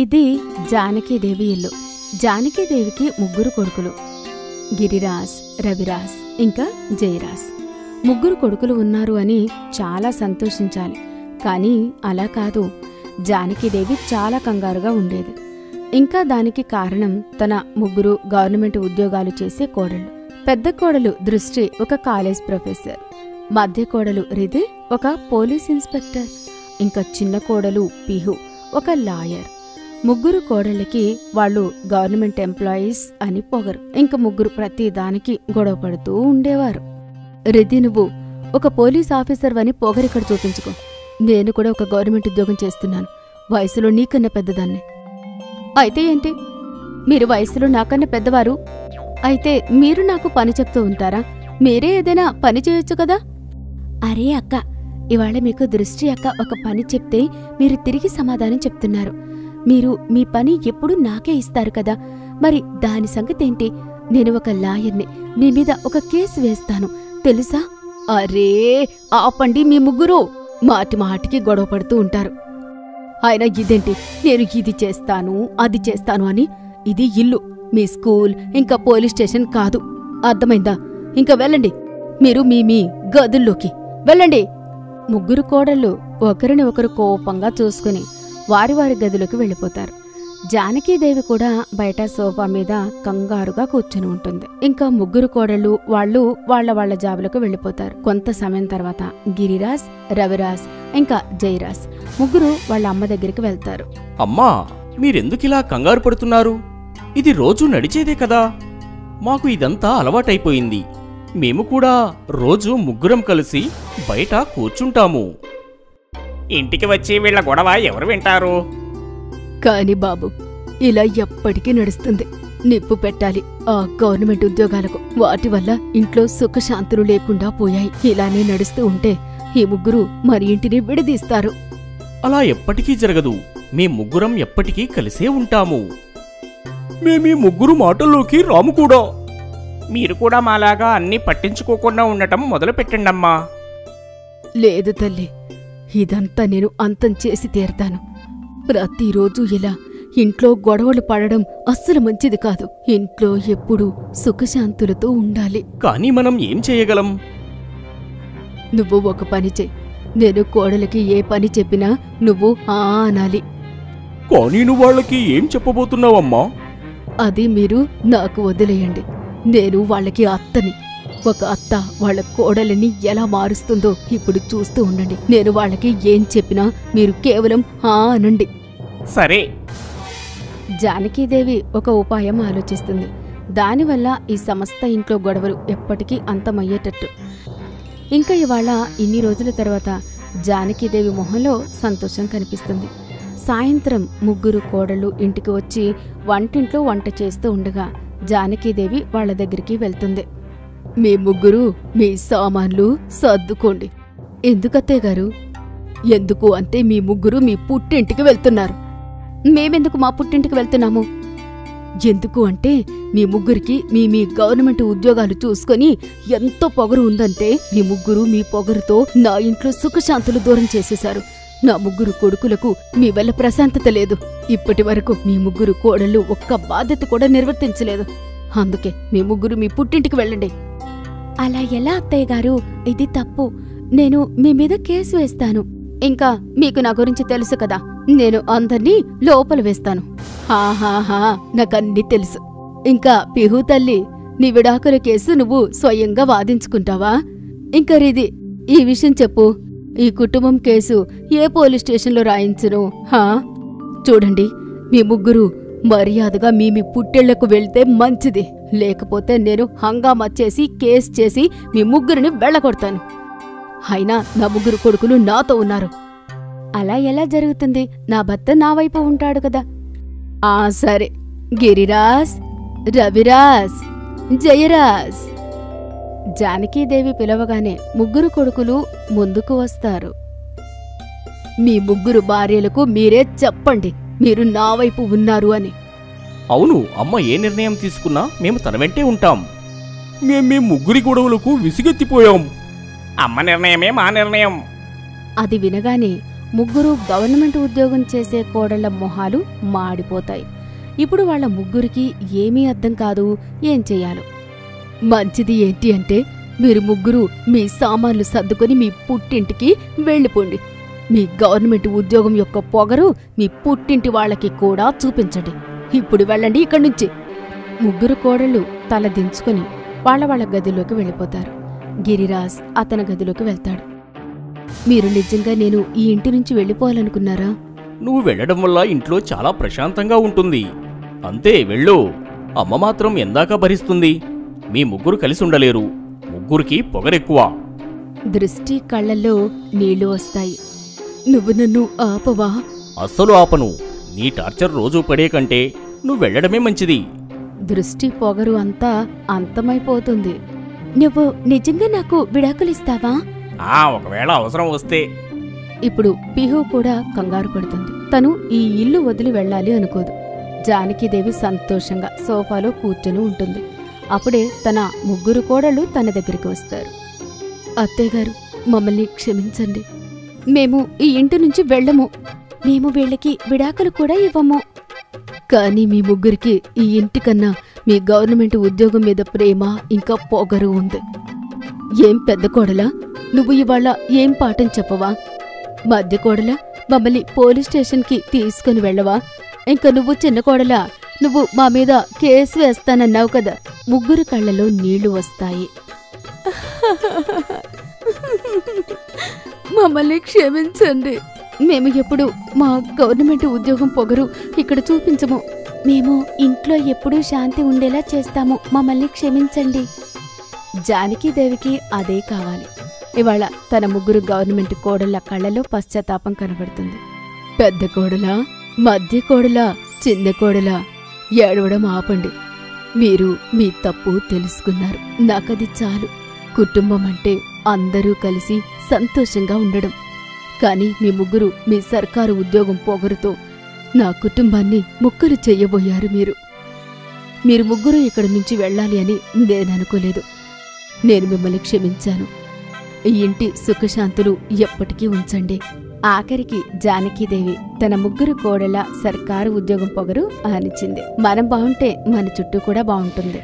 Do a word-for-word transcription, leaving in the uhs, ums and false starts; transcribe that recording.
ఇది జానకీదేవి ఇల్లు. జానకీదేవికి ముగ్గురు కొడుకులు, గిరిరాజ్, రవిరాజ్, ఇంకా జయరాజ్. ముగ్గురు కొడుకులు ఉన్నారు అని చాలా సంతోషించాలి. కానీ అలా కాదు, జానకీదేవి చాలా కంగారుగా ఉండేది. ఇంకా దానికి కారణం తన ముగ్గురు గవర్నమెంట్ ఉద్యోగాలు చేసే కోడళ్ళు. పెద్ద కోడలు దృష్టి ఒక కాలేజ్ ప్రొఫెసర్, మధ్య కోడలు రిధి ఒక పోలీస్ ఇన్స్పెక్టర్, ఇంకా చిన్న కోడలు పిహు ఒక లాయర్. ముగ్గురు కోడళ్ళకి వాళ్ళు గవర్నమెంట్ ఎంప్లాయీస్ అని పొగరు. ఇంక ముగ్గురు ప్రతి దానికి గొడవ పడుతూ ఉండేవారు. రిధి, నువ్వు ఒక పోలీస్ ఆఫీసర్ అని పొగరిక్కడ చూపించుకో. నేను కూడా ఒక గవర్నమెంట్ ఉద్యోగం చేస్తున్నాను, వయసులో నీకన్నా పెద్దదాన్ని. అయితే ఏంటి, మీరు వయసులో నాకన్నా పెద్దవారు, అయితే మీరు నాకు పని చెప్తూ ఉంటారా? మీరే ఏదైనా పని చేయొచ్చు కదా. అరే అక్క, ఇవాళ మీకు దృష్టి అక్క ఒక పని చెప్తే మీరు తిరిగి సమాధానం చెప్తున్నారు. మీరు మీ పని ఎప్పుడు నాకే ఇస్తారు కదా, మరి దాని సంగతేంటి? నేను ఒక లాయర్ని, నీ మీద ఒక కేసు వేస్తాను తెలుసా. అరే ఆపండి, మీ ముగ్గురు మాటి మాటికి గొడవ పడుతూ ఉంటారు. ఆయన ఇదేంటి, నేను ఇది చేస్తాను అది చేస్తాను అని. ఇది ఇల్లు, మీ స్కూల్, ఇంకా పోలీస్ స్టేషన్ కాదు, అర్థమైందా? ఇంకా వెళ్ళండి, మీరు మీ మీ గదుల్లోకి వెళ్ళండి. ముగ్గురు కోడళ్ళు ఒకరిని ఒకరు కోపంగా చూసుకుని వారి వారి గదులకు వెళ్ళిపోతారు. జానకీదేవి కూడా బయట సోఫా మీద కంగారుగా కూర్చుని ఉంటుంది. ఇంకా ముగ్గురు కోడళ్ళు వాళ్ళు వాళ్ల వాళ్ల జాబులకు వెళ్ళిపోతారు. కొంత సమయం తర్వాత గిరిరాజ్, రవిరాజ్, ఇంకా జయరాజ్ ముగ్గురు వాళ్ళ అమ్మ దగ్గరికి వెళ్తారు. అమ్మా, మీరెందుకిలా కంగారు పడుతున్నారు? ఇది రోజు నడిచేదే కదా, మాకు ఇదంతా అలవాటైపోయింది. మేము కూడా రోజు ముగ్గురం కలిసి బయట కూర్చుంటాము. ఇంటికి వచ్చి వీళ్ళ గొడవ ఎవరు వింటారు? కాని బాబు, ఇలా ఎప్పటికీ నడుస్తుంది. నిప్పు పెట్టాలి ఆ గవర్నమెంట్ ఉద్యోగాలకు. వాటి వల్ల ఇంట్లో సుఖశాంతులు లేకుండా పోయాయి. ఇలానే నడుస్తూ ఉంటే ఈ ముగ్గురు మరి ఇంటిని విడదీస్తారు. అలా ఎప్పటికీ జరగదు, మీ ముగ్గురం ఎప్పటికీ కలిసే ఉంటాము. మేమీ ముగ్గురు మాటల్లోకి రాము కూడా. మీరు కూడా మాలాగా అన్నీ పట్టించుకోకుండా ఉండటం మొదలు పెట్టండమ్మా. లేదు తల్లి, ఇదంతా నేను అంతం చేసి తీరతాను. ప్రతిరోజు ఇలా ఇంట్లో గొడవలు పడడం అస్సలు మంచిది కాదు. ఇంట్లో ఎప్పుడూ సుఖశాంతులతో ఉండాలి. కానీ మనం ఏం చేయగలం? నువ్వు ఒక పని చెయ్యి, నేను కోడలికి ఏ పని చెప్పినా నువ్వు ఆ అనాలి. కానీ నువ్వు వాళ్ళకి ఏం చెప్పబోతున్నావమ్మా? అది మీరు నాకు వదిలేయండి. నేను వాళ్ళకి అత్తని. ఒక అత్త వాళ్ళ కోడలిని ఎలా మారుస్తుందో ఇప్పుడు చూస్తూ ఉండండి. నేను వాళ్ళకి ఏం చెప్పినా మీరు కేవలం ఆ అనండి. సరే. జానకీదేవి ఒక ఉపాయం ఆలోచిస్తుంది. దానివల్ల ఈ సమస్త ఇంట్లో గొడవలు ఎప్పటికీ అంతమయ్యేటట్టు. ఇంకా ఇవాళ ఇన్ని రోజుల తర్వాత జానకీదేవి మొహంలో సంతోషం కనిపిస్తుంది. సాయంత్రం ముగ్గురు కోడళ్ళు ఇంటికి వచ్చి వంటింట్లో వంట చేస్తూ ఉండగా జానకీదేవి వాళ్ల దగ్గరికి వెళ్తుంది. మీ ముగ్గురు మీ సామాన్లు సర్దుకోండి. ఎందుకత్తయ్య గారు? ఎందుకు అంటే మీ ముగ్గురు మీ పుట్టింటికి వెళ్తున్నారు. మేమెందుకు మా పుట్టింటికి వెళ్తున్నాము? ఎందుకు అంటే మీ ముగ్గురికి మీ మీ గవర్నమెంట్ ఉద్యోగాలు చూసుకొని ఎంతో పొగరు ఉందంటే మీ ముగ్గురు మీ పొగరుతో నా ఇంట్లో సుఖశాంతులు దూరం చేసేశారు. నా ముగ్గురు కొడుకులకు మీ వల్ల ప్రశాంతత లేదు. ఇప్పటి వరకు మీ ముగ్గురు కోడళ్ళు ఒక్క బాధ్యత కూడా నిర్వర్తించలేదు. అందుకే మీ ముగ్గురు మీ పుట్టింటికి వెళ్ళండి. అలా ఎలా అత్తయ్య గారు? ఇది తప్పు. నేను మీ మీద కేసు వేస్తాను. ఇంకా మీకు నా గురించి తెలుసు కదా, నేను అందర్నీ లోపల వేస్తాను. హాహాహా, నాకన్నీ తెలుసు. ఇంకా పిహు తల్లి, నీ విడాకుల కేసు నువ్వు స్వయంగా వాదించుకుంటావా? ఇంకా రిధి, ఈ విషయం చెప్పు. ఈ కుటుంబం కేసు ఏ పోలీస్ స్టేషన్లో రాయించును? హా, చూడండి, మీ ముగ్గురు మర్యాదగా మీ మీ పుట్టేళ్లకు వెళ్తే మంచిది. లేకపోతే నేను హంగామా చేసి కేసు చేసి మీ ముగ్గురిని వెళ్ళగొడతాను. అయినా నా ముగ్గురు కొడుకులు నాతో ఉన్నారు. అలా ఎలా జరుగుతుంది? నా భర్త నా వైపు ఉంటాడు కదా. ఆ సరే, గిరిరాజ్, రవిరాజ్, జయరాజ్. జానకీదేవి పిలవగానే ముగ్గురు కొడుకులు ముందుకు వస్తారు. మీ ముగ్గురు భార్యలకు మీరే చెప్పండి మీరు నా వైపు ఉన్నారు అని. అవును, అమ్మ ఏ నిర్ణయం తీసుకున్నా మేము తన వెంటే ఉంటాం. మేము మీ ముగ్గురి గొడవలకు విసిగెత్తిపోయాం. అమ్మ నిర్ణయమే మా నిర్ణయం. అది వినగానే ముగ్గురు గవర్నమెంట్ ఉద్యోగం చేసే కోడళ్ళ మొహాలు మాడిపోతాయి. ఇప్పుడు వాళ్ళ ముగ్గురికి ఏమీ అర్థం కాదు ఏం చేయాలో. మంచిది ఏంటి అంటే మీరు ముగ్గురు మీ సామాన్లు సర్దుకొని మీ పుట్టింటికి వెళ్ళిపోండి. మీ గవర్నమెంట్ ఉద్యోగం యొక్క పొగరు మీ పుట్టింటి వాళ్ళకి కూడా చూపించండి. ఇప్పుడు వెళ్ళండి ఇక్కడి నుంచి. ముగ్గురు కోడళ్ళు తల దించుకొని వాళ్ళ వాళ్ళ గదిలోకి వెళ్ళిపోతారు. గిరిరాజ్ అతని గదిలోకి వెళ్తాడు. మీరు నిజంగా నేను ఈ ఇంటి నుంచి వెళ్ళిపోవాలనుకున్నారా? నువ్వు వెళ్ళడం వల్ల ఇంట్లో చాలా ప్రశాంతంగా ఉంటుంది. అంతే, వెళ్ళు. అమ్మ మాత్రం ఎందాక భరిస్తుంది. మీ ముగ్గురు కలిసి ఉండలేరు. ముగ్గురికి పొగరెక్కువ. దృష్టి కళ్ళల్లో నీళ్లు వస్తాయి. నువ్వు నన్ను ఆపవా? అస్సలు ఆపను. నీ టార్చర్ రోజూ పడే కంటే నువ్వు వెళ్ళడమే మంచిది. దృష్టి పొగరు అంతా అంతమైపోతుంది. నువ్వు నిజంగా నాకు విడాకులిస్తావా? ఒకవేళ అవసరం వస్తే. ఇప్పుడు పిహు కూడా కంగారు పడుతుంది. తను ఈ ఇల్లు వదిలి వెళ్ళాలి అనుకోదు. జానకీదేవి సంతోషంగా సోఫాలో కూర్చొని ఉంటుంది. అప్పుడే తన ముగ్గురు కోడళ్ళు తన దగ్గరికి వస్తారు. అత్తయ్య గారు, మమ్మల్ని క్షమించండి. మేము ఈ ఇంటి నుంచి వెళ్ళము. మేము వీళ్ళకి విడాకులు కూడా ఇవ్వము. కానీ మీ ముగ్గురికి ఈ ఇంటికన్నా మీ గవర్నమెంట్ ఉద్యోగం మీద ప్రేమ ఇంకా పొగరు ఉంది. ఏం పెద్ద కోడలా, నువ్వు ఇవాళ ఏం పాఠం చెప్పవా? మధ్య కోడలా, మమ్మల్ని పోలీస్ స్టేషన్కి తీసుకుని వెళ్ళవా? ఇంకా నువ్వు చిన్న కోడలా, నువ్వు మా మీద కేసు వేస్తానన్నావు కదా. ముగ్గురు కళ్ళలో నీళ్లు వస్తాయి. మమ్మల్ని క్షమించండి. మేము ఎప్పుడు మా గవర్నమెంట్ ఉద్యోగం పొగరు ఇక్కడ చూపించము. మేము ఇంట్లో ఎప్పుడూ శాంతి ఉండేలా చేస్తాము. మమ్మల్ని క్షమించండి. జానకీదేవికి అదే కావాలి. ఇవాళ తన ముగ్గురు గవర్నమెంట్ కోడళ్ళ కళ్ళలో పశ్చాత్తాపం కనబడుతుంది. పెద్ద కోడలా, మధ్య కోడలా, చిన్న కోడలా, ఏడవడం ఆపండి. మీరు మీ తప్పు తెలుసుకున్నారు. నాకది చాలు. కుటుంబం అంటే అందరూ కలిసి సంతోషంగా ఉండడం. కానీ మీ ముగ్గురు మీ సర్కారు ఉద్యోగం పొగరుతో నా కుటుంబాన్ని ముక్కలు చెయ్యబోయారు. మీరు మీరు ముగ్గురు ఇక్కడి నుంచి వెళ్ళాలి అని నేననుకోలేదు. నేను మిమ్మల్ని క్షమించాను. ఈ ఇంటి సుఖశాంతులు ఎప్పటికీ ఉంచండి. ఆఖరికి జానకీదేవి తన ముగ్గురు కోడళ్ళ సర్కారు ఉద్యోగం పొగరు అనిచింది. మనం బాగుంటే మన చుట్టూ కూడా బాగుంటుంది.